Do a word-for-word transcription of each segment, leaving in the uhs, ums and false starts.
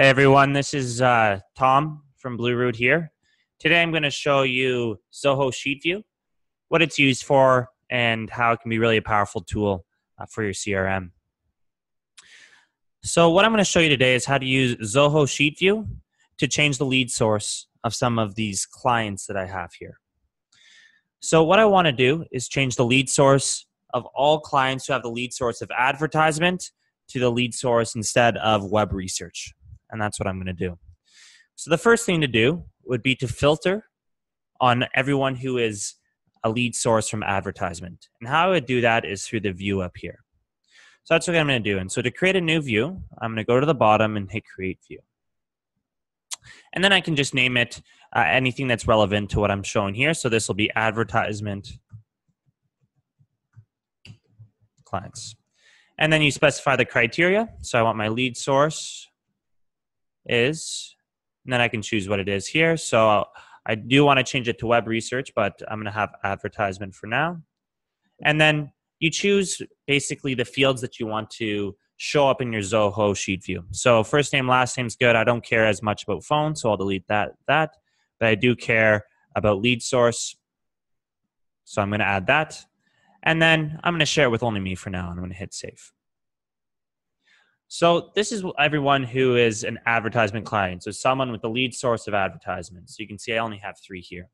Hey everyone, this is uh, Tom from BluRoot here. Today I'm going to show you Zoho Sheet View, what it's used for, and how it can be really a powerful tool uh, for your C R M. So what I'm going to show you today is how to use Zoho Sheet View to change the lead source of some of these clients that I have here. So what I want to do is change the lead source of all clients who have the lead source of advertisement to the lead source instead of web research. And that's what I'm going to do. So the first thing to do would be to filter on everyone who is a lead source from advertisement. And how I would do that is through the view up here. So that's what I'm going to do. And so to create a new view, I'm going to go to the bottom and hit create view. And then I can just name it uh, anything that's relevant to what I'm showing here. So this will be advertisement clients. And then you specify the criteria. So I want my lead source is, and then I can choose what it is here. So I do want to change it to web research, but I'm going to have advertisement for now. And then you choose basically the fields that you want to show up in your Zoho Sheet View. So first name, last name is good. I don't care as much about phone, so I'll delete that, that. But I do care about lead source, so I'm going to add that. And then I'm going to share it with only me for now, and I'm going to hit save. So this is everyone who is an advertisement client, so someone with the lead source of advertisement. So you can see I only have three here.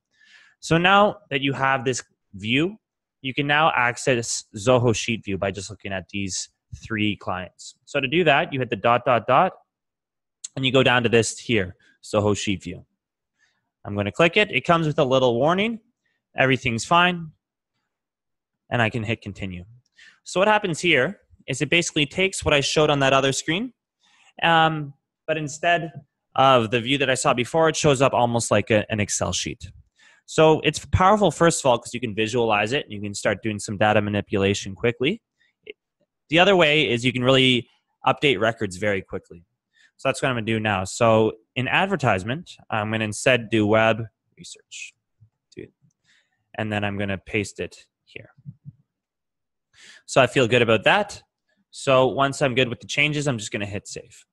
So now that you have this view, you can now access Zoho Sheet View by just looking at these three clients. So to do that, you hit the dot, dot, dot, and you go down to this here, Zoho Sheet View. I'm going to click it. It comes with a little warning. Everything's fine. And I can hit continue. So what happens here is it basically takes what I showed on that other screen, um, but instead of the view that I saw before, it shows up almost like a, an Excel sheet. So it's powerful, first of all, because you can visualize it, and you can start doing some data manipulation quickly. The other way is you can really update records very quickly. So that's what I'm going to do now. So in advertisement, I'm going to instead do web research, and then I'm going to paste it here. So I feel good about that. So once I'm good with the changes, I'm just going to hit save.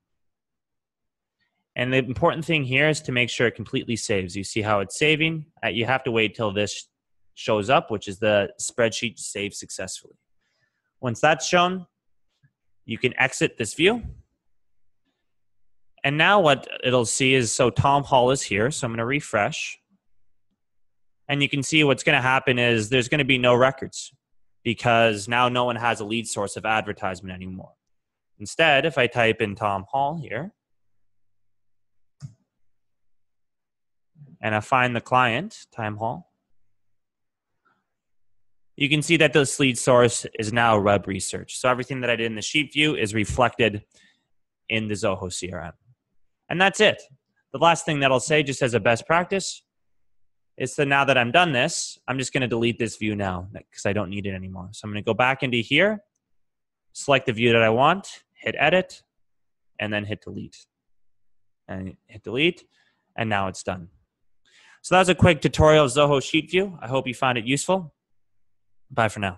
And the important thing here is to make sure it completely saves. You see how it's saving? Uh, you have to wait till this shows up, which is the spreadsheet saved successfully. Once that's shown, you can exit this view. And now what it'll see is, so Tom Hall is here, so I'm going to refresh. And you can see what's going to happen is there's going to be no records, because now no one has a lead source of advertisement anymore. Instead, if I type in Tom Hall here, and I find the client, Tom Hall, you can see that this lead source is now web research. So everything that I did in the sheet view is reflected in the Zoho C R M. And that's it. The last thing that I'll say, just as a best practice, is that now that I'm done this, I'm just going to delete this view now because I don't need it anymore. So I'm going to go back into here, select the view that I want, hit edit, and then hit delete. And hit delete, and now it's done. So that was a quick tutorial of Zoho Sheet View. I hope you found it useful. Bye for now.